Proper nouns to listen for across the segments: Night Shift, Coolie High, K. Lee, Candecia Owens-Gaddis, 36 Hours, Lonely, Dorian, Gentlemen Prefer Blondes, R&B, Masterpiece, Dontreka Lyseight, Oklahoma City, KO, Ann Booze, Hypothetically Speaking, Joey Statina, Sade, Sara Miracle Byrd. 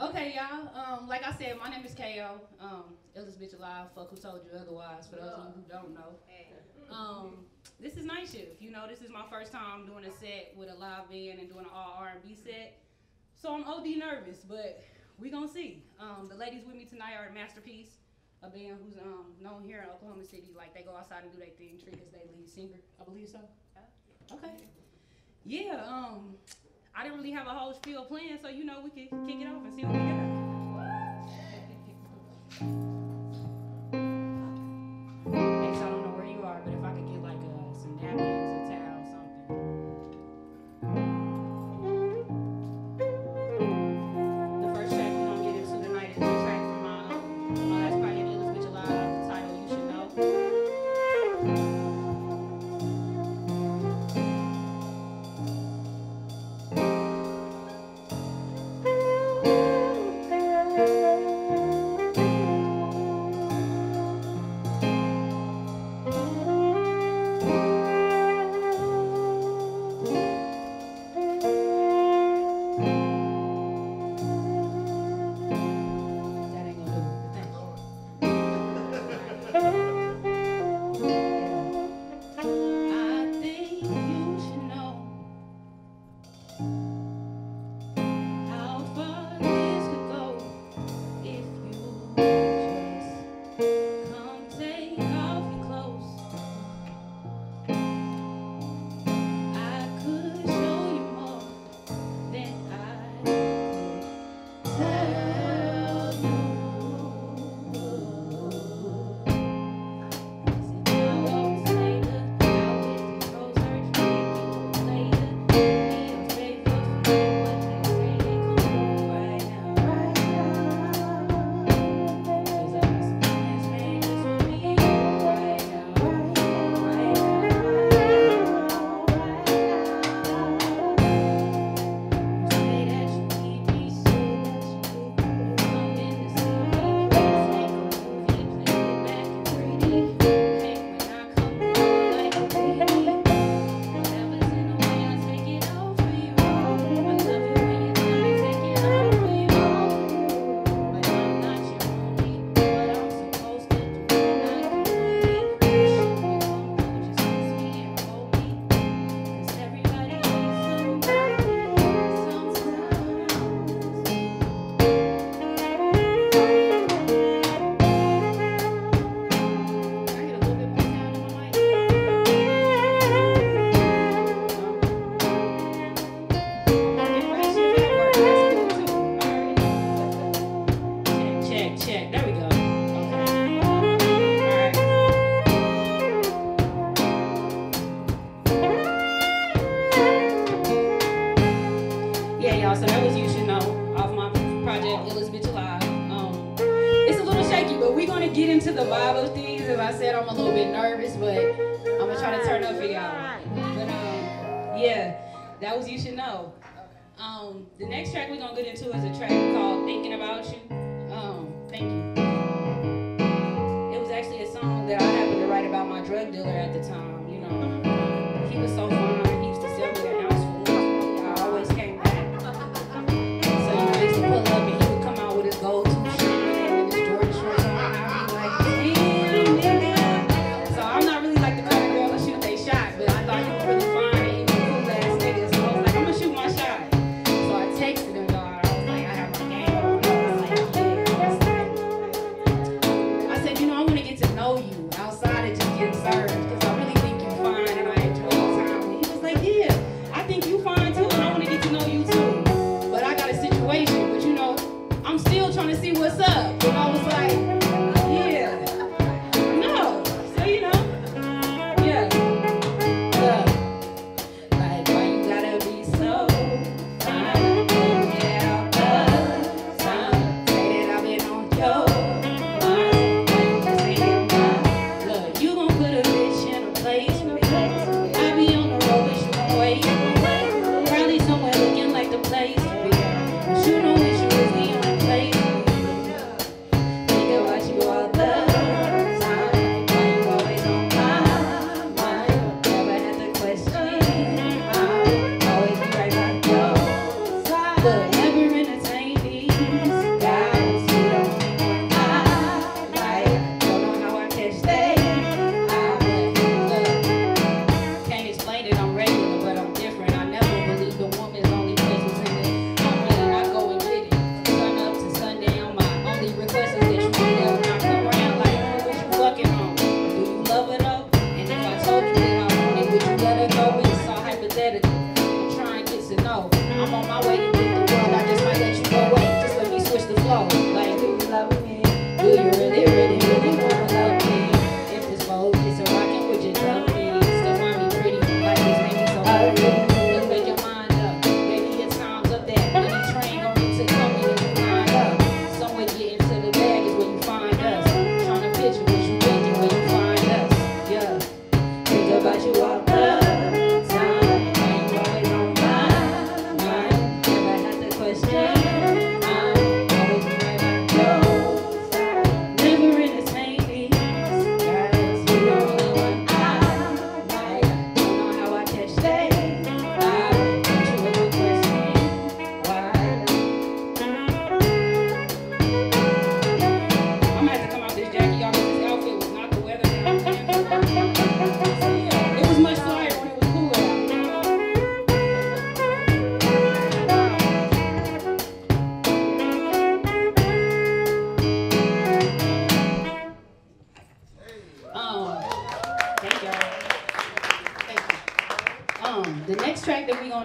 Okay, y'all. Like I said, my name is KO. Illest bitch alive. Fuck who told you otherwise. For those of you who don't know, this is Night Shift. You know, this is my first time doing a set with a live band and doing an all R&B set. So I'm OD nervous, but we gonna see. The ladies with me tonight are Masterpiece, a band who's known here in Oklahoma City. Like they go outside and do their thing. Treat as their lead singer, I believe so. Okay. Yeah. I didn't really have a whole spiel planned, so you know we can kick it off and see what we got. The next track we're gonna get into is a track called Thinking About You. Thank you. It was actually a song that I happened to write about my drug dealer at the time, you know. He was so fun, he used to sell me an ounce for $1. I always came back. So you know, I used to pull up and he would come out with his gold tooth shirt and his Jordan shorts on, and I'd be like, damn, nigga. So I'm not really like the kind of girl that shoot they shot, but I thought he was really fine. I said, you know, I want to get to know you outside of just getting served, because I really think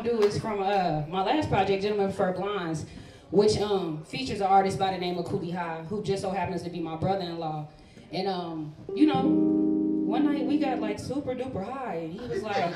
gonna do is from my last project, Gentlemen Prefer Blondes, which features an artist by the name of Coolie High, who just so happens to be my brother-in-law. And you know, one night we got like super duper high, and he was like,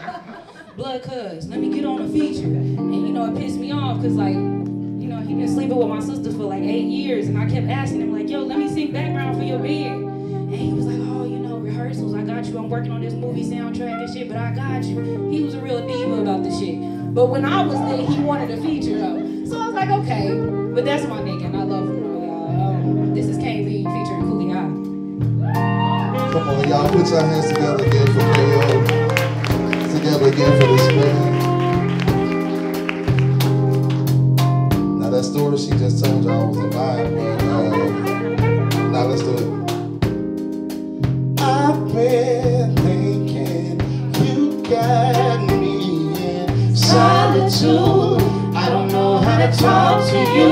"Blood, cuz, let me get on a feature." And you know, it pissed me off, cause like, you know, he been sleeping with my sister for like 8 years, and I kept asking him like, "Yo, let me sing background for your band." And he was like, "Oh, you know, rehearsals, I got you. I'm working on this movie soundtrack and shit, but I got you." He was a real diva about the shit. But when I was there, he wanted a feature though. So I was like, okay. But that's my nigga, and I love him. This is K. Lee featuring Coolie High. Come on, y'all, put your hands together again for KO. Together again for this man. Now that story she just told y'all was a vibe, but now let's do it. I've been thinking you got me in solitude. I don't know how to talk to you.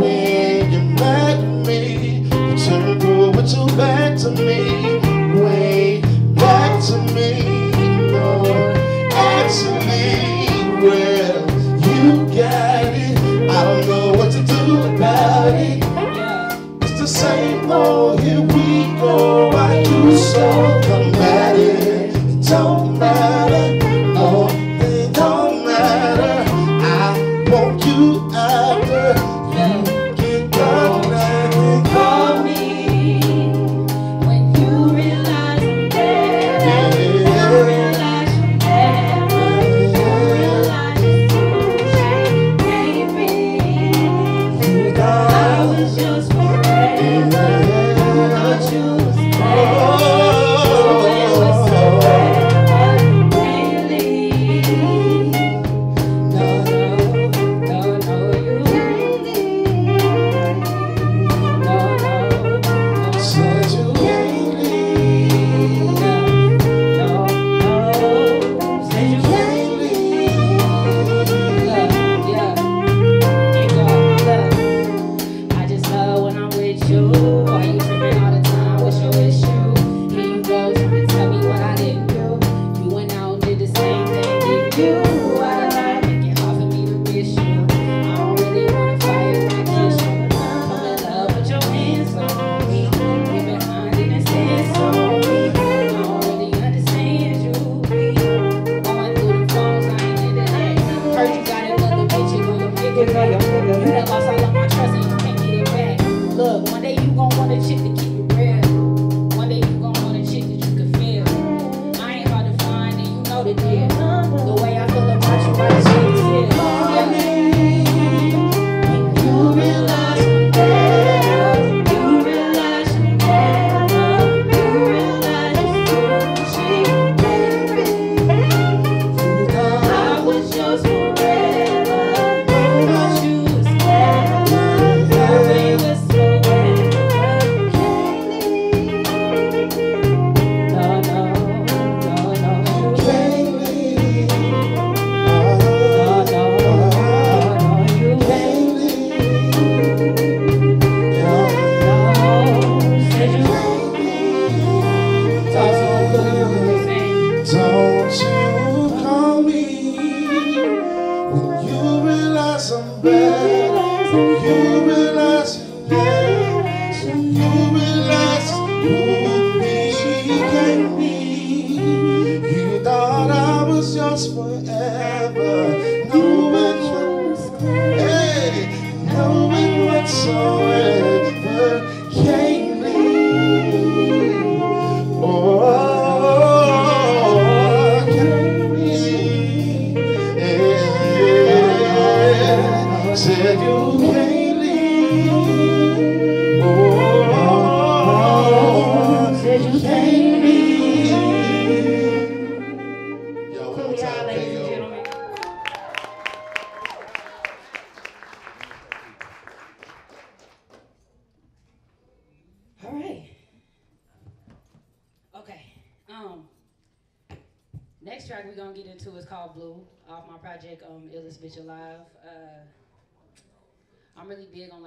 When you met me, you turned blue but you back to me, way back to me. No, actually, well, you got it. I don't know what to do about it. It's the same old here we go. So come at it, it don't matter, oh, it don't matter. I want you after you get done. Don't call me when you realize I'm there, you realize you're there, you realize you're me. You thought I was just forever, you thought you.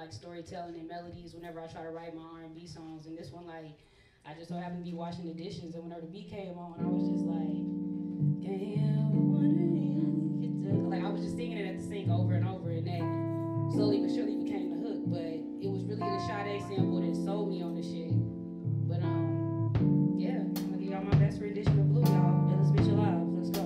Storytelling and melodies whenever I try to write my R&B songs, and this one, like, I just so happened to be washing the dishes, and whenever the beat came on, I was just like, damn, I wonder if you could Like, I was just singing it at the sink over and over, and that slowly but surely became the hook. But it was really the Sade sample that sold me on the shit. But, yeah, I'm gonna give y'all my best rendition of Blue, y'all. Let's bitch alive. Let's go.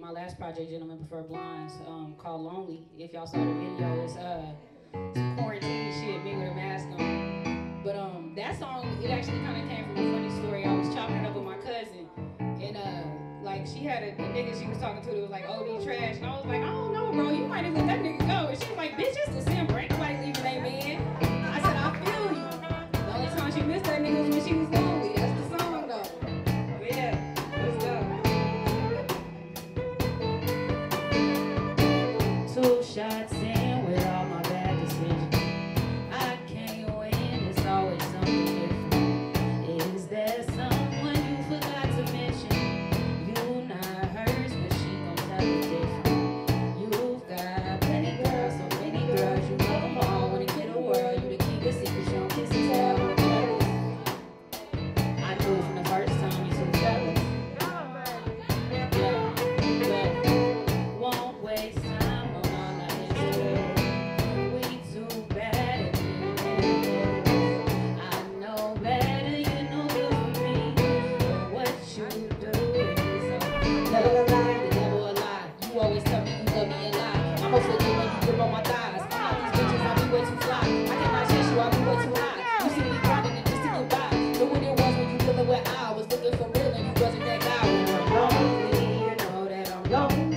My last project, Gentlemen Prefer Blondes, called Lonely. If y'all saw the video, it's quarantine shit, me with a mask on. But that song, it actually kind of came from a funny story. I was chopping it up with my cousin, and like she had a nigga she was talking to that was like OD trash, and I was like, I don't know, bro, you might have let that nigga go. And she was like, bitch, it's the simp, ain't nobody leaving they man. I said, I feel you. The only time she missed that nigga was when she was lonely. That's the song though. Shots in with all my bad decisions. I can't win, it's always something different. Is there someone you forgot to mention? You not hers, but she gon' tell you different. You've got plenty girls, so many girls, you love them all. Wanna get a world, you the king of secrets, you don't kiss and tell. I knew from the first time you two fellas. Yeah, won't waste time. Lonely, you know that I'm lonely.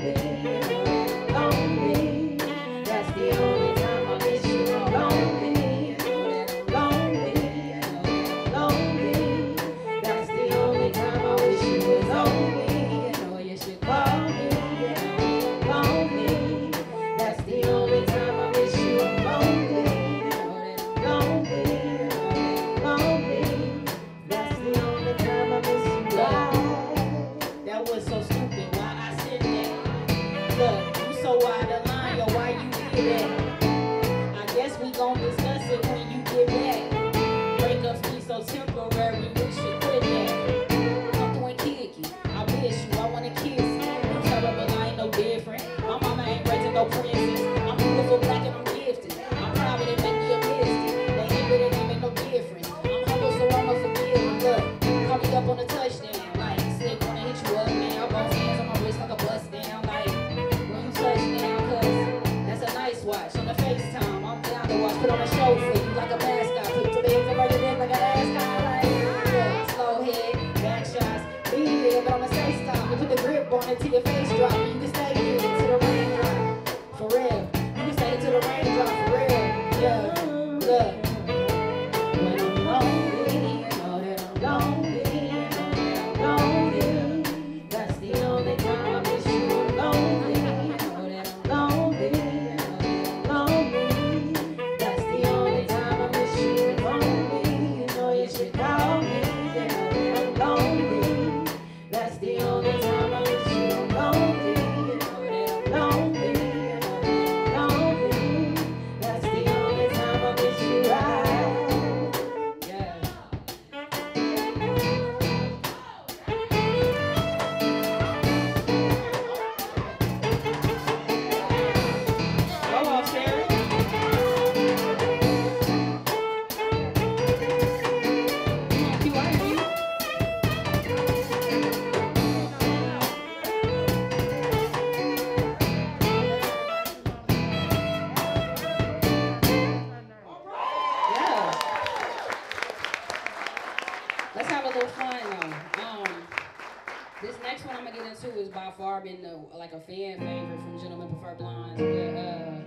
This next one I'm gonna get into is by far been like a fan favorite from Gentlemen Prefer Blondes, but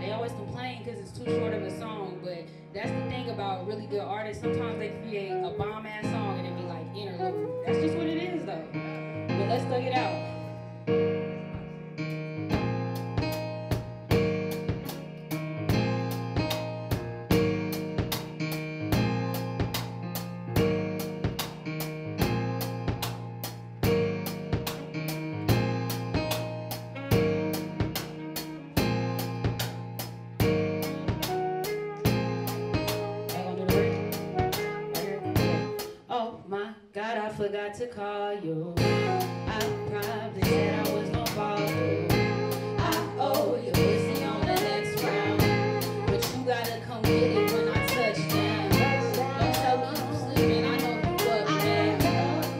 they always complain because it's too short of a song. But that's the thing about really good artists. Sometimes they create a bomb ass song and it be like interlude. That's just what it is though. But let's dug it out. Forgot to call you. I probably said I was gonna fall through. I owe you, pussy on the next round. But you gotta come get it when I touch down. Don't tell me you sleeping, I know you up now.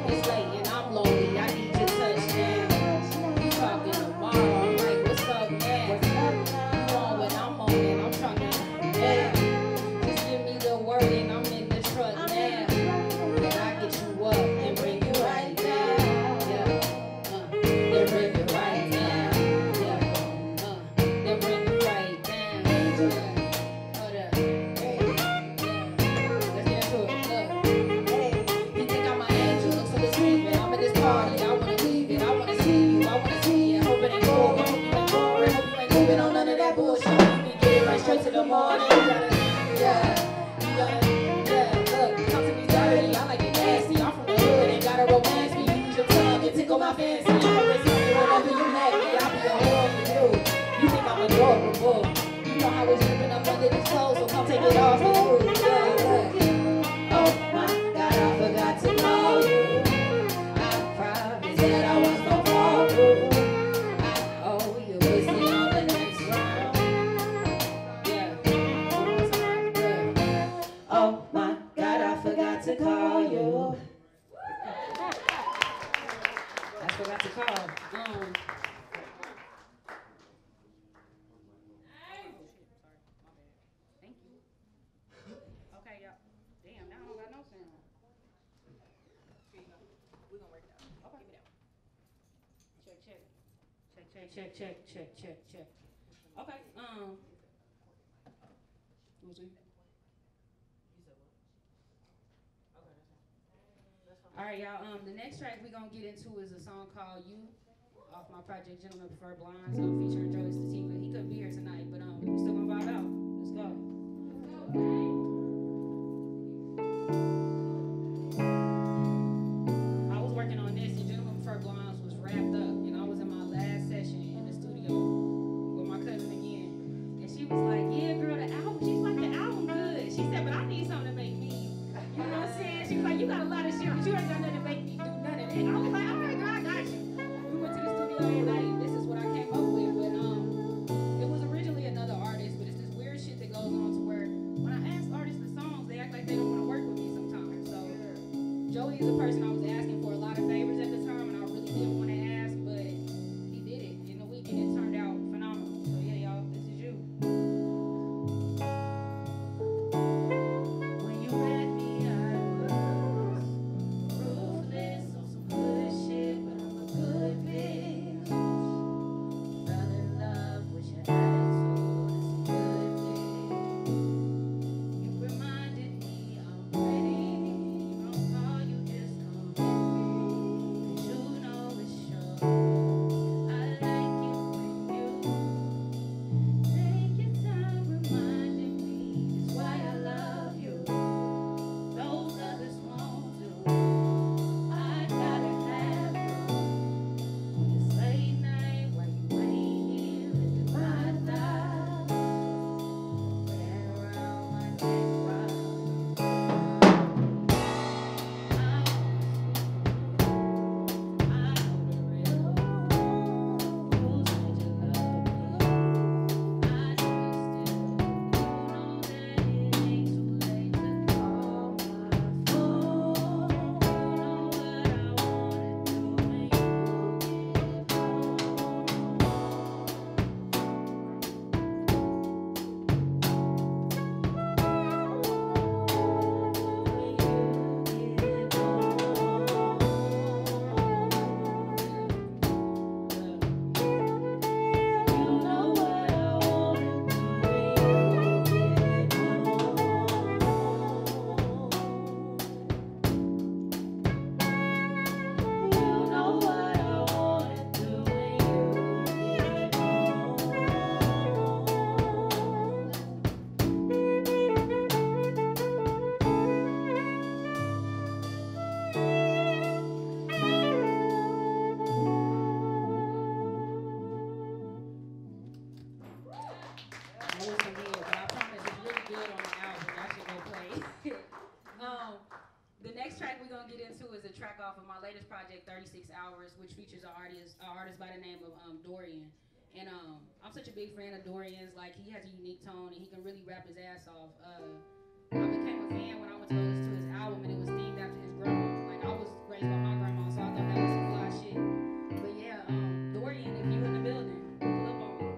It's late and I'm lonely, I need your touchdown. You talking tomorrow, I'm like, what's up now? You on what I'm on and I'm trying to now. Just give me the word and I'm in the truck now. Check. Okay. All right, y'all. The next track we're gonna get into is a song called "You Off My Project Gentlemen Prefer Blondes," featuring Joey Statina. He couldn't be here tonight, but we still gonna vibe out. Let's go. I was working on this, and Gentlemen Prefer Blondes was wrapped up. off of my latest project, 36 Hours, which features an artist by the name of Dorian. And I'm such a big fan of Dorian's. Like, he has a unique tone, and he can really rap his ass off. I became a fan when I went to listen to his album, and it was themed after his grandma. Like, I was raised by my grandma, so I thought that was some fly shit. But yeah, Dorian, if you in the building, pull up on me.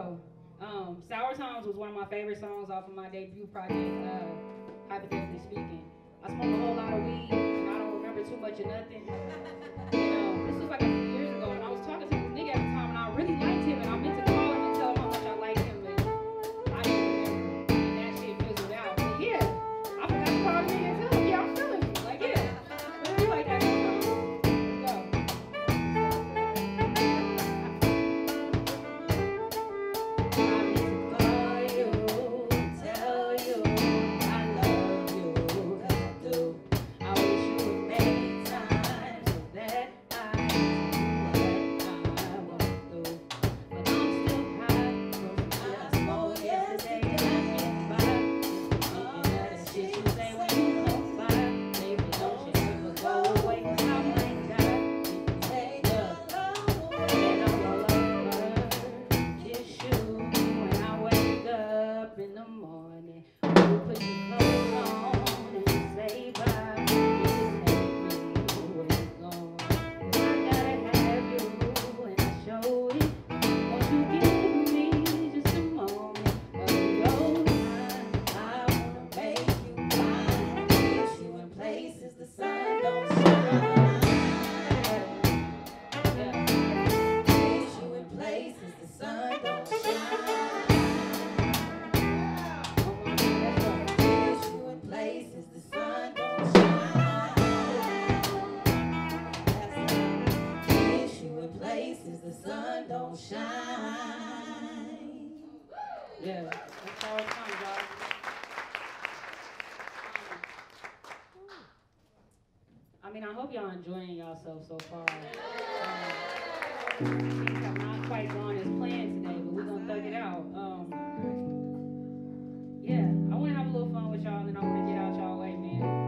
So, Sour Times was one of my favorite songs off of my debut project, Hypothetically Speaking. I smoked a whole lot of weed, and I don't remember too much of nothing. You know, this was like a few years ago, and I was talking to this nigga at the time, and I really liked him, and I meant to call him and tell him how much I liked him, but I didn't remember, and that shit fizzled out. But yeah, I forgot to call him and tell him, yeah, I'm feeling you, like, yeah, really like that. Enjoying yourself so far. Things have not quite gone as planned today, but we're gonna thug it out. Yeah, I wanna have a little fun with y'all, and then I wanna get out y'all way, man.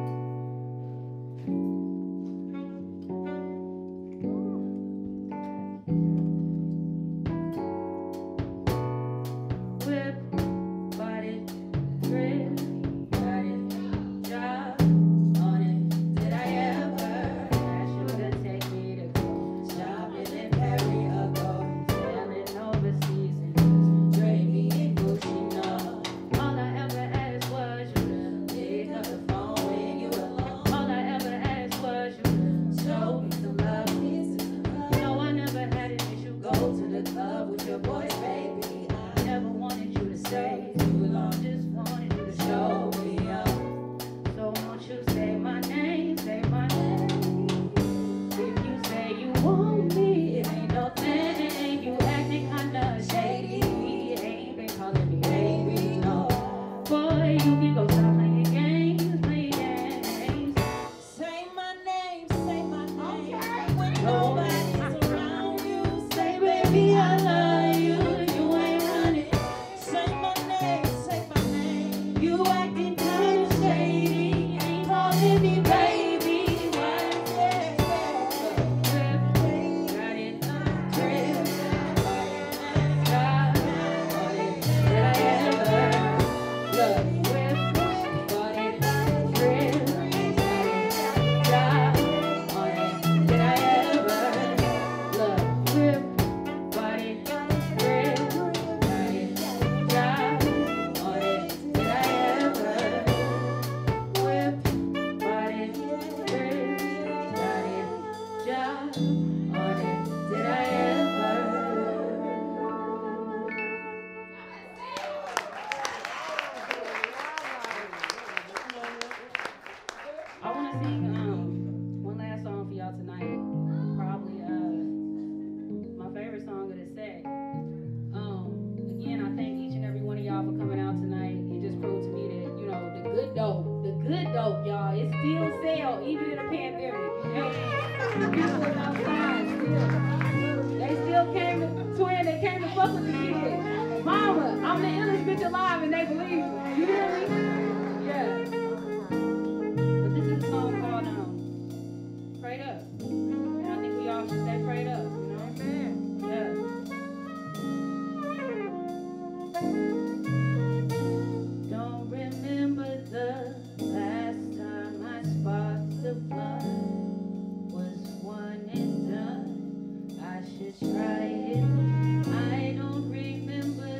Try it. I don't remember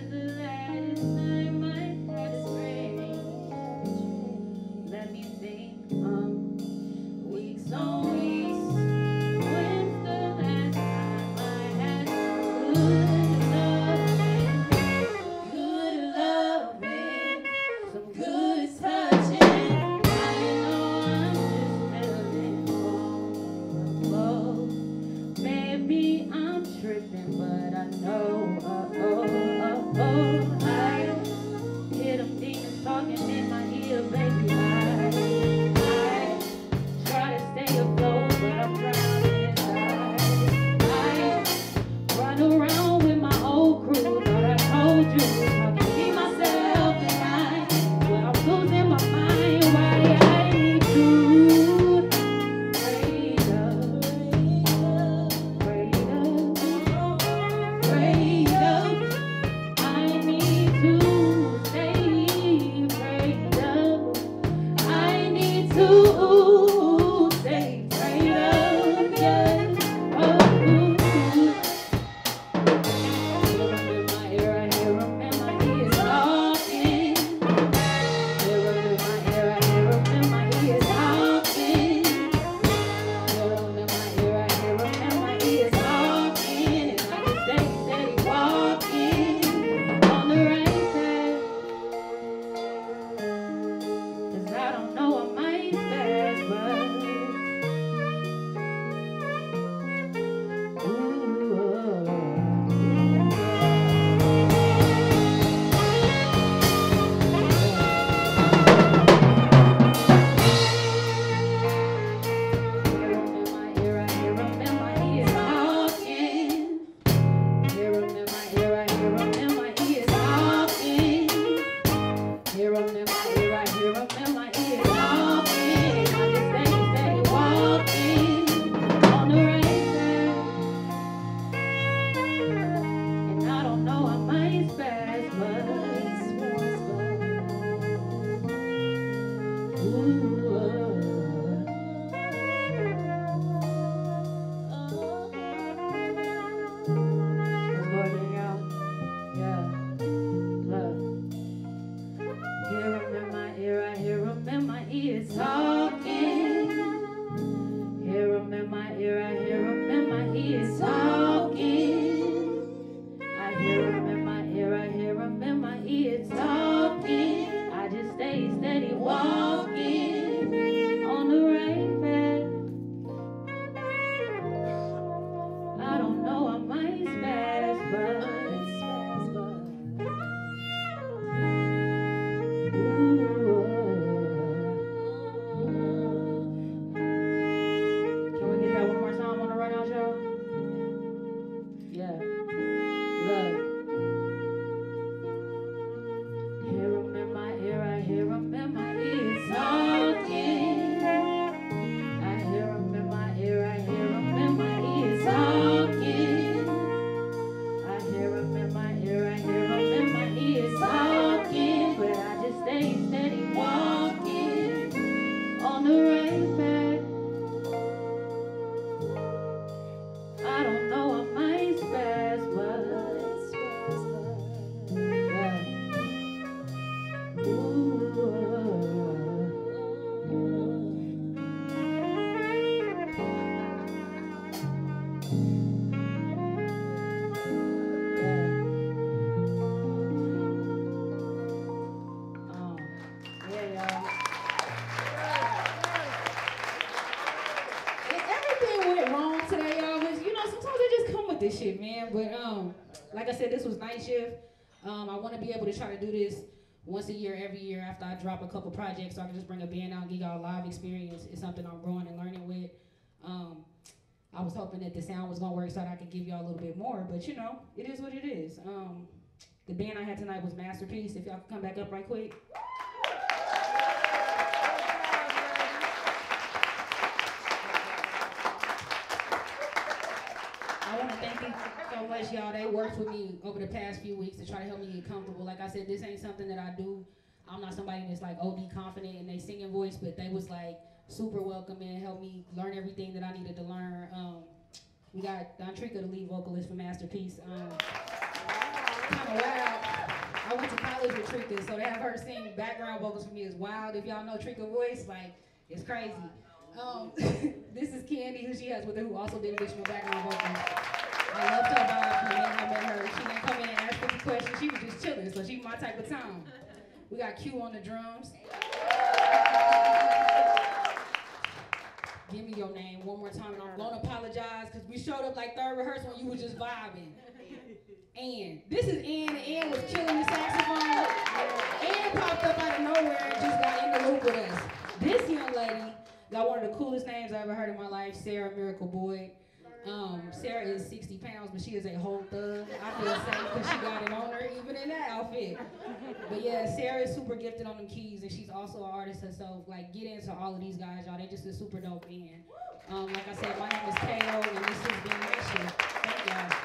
This was Night Shift. I want to be able to try to do this once a year, every year, after I drop a couple projects, so I can just bring a band out and give y'all a live experience. It's something I'm growing and learning with. I was hoping that the sound was going to work so that I could give y'all a little bit more, but you know, it is what it is. The band I had tonight was Masterpiece. If y'all could come back up right quick. I want to thank you so much, y'all. They worked with me over the past few weeks to try to help me get comfortable. Like I said, this ain't something that I do. I'm not somebody that's like OD confident in their singing voice, but they was like super welcoming, helped me learn everything that I needed to learn. We got Dontreka, the lead vocalist for Masterpiece. Kind of wild. I went to college with Trika, so they have her sing background vocals for me is wild. If y'all know Trika's voice, like, it's crazy. This is Candy, who she has with her, who also did additional background vocals. I loved her vibe, questions. She was just chilling, so she my type of time. We got Q on the drums. Give me your name one more time, and I'm gonna apologize because we showed up like third rehearsal and you were just vibing. Ann. This is Ann, and Ann was killing the saxophone. Ann popped up out of nowhere and just got in the loop with us. This young lady got one of the coolest names I ever heard in my life, Sara Miracle Byrd. Sara is 60 pounds, but she is a whole thug. I feel safe because she got it on her, even in that outfit. But yeah, Sara is super gifted on them keys, and she's also an artist herself. Like, get into all of these guys, y'all. They just a super dope band. Like I said, my name is KO, and this has been Night Shift. Thank y'all.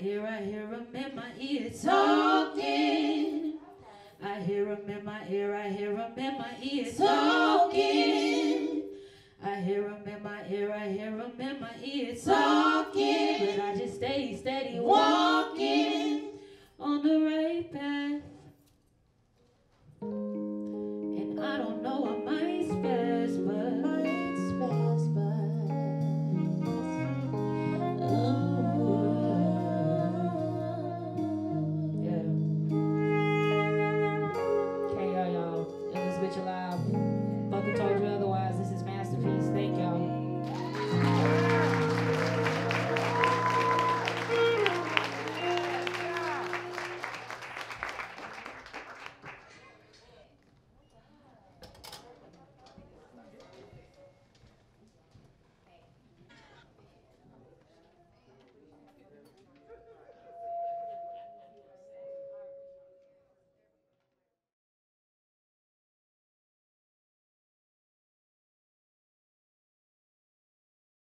my ear, I hear him in my ear talking. I hear him in my ear, I hear him in my ear talking. I hear him in my ear, I hear him in my ear talking.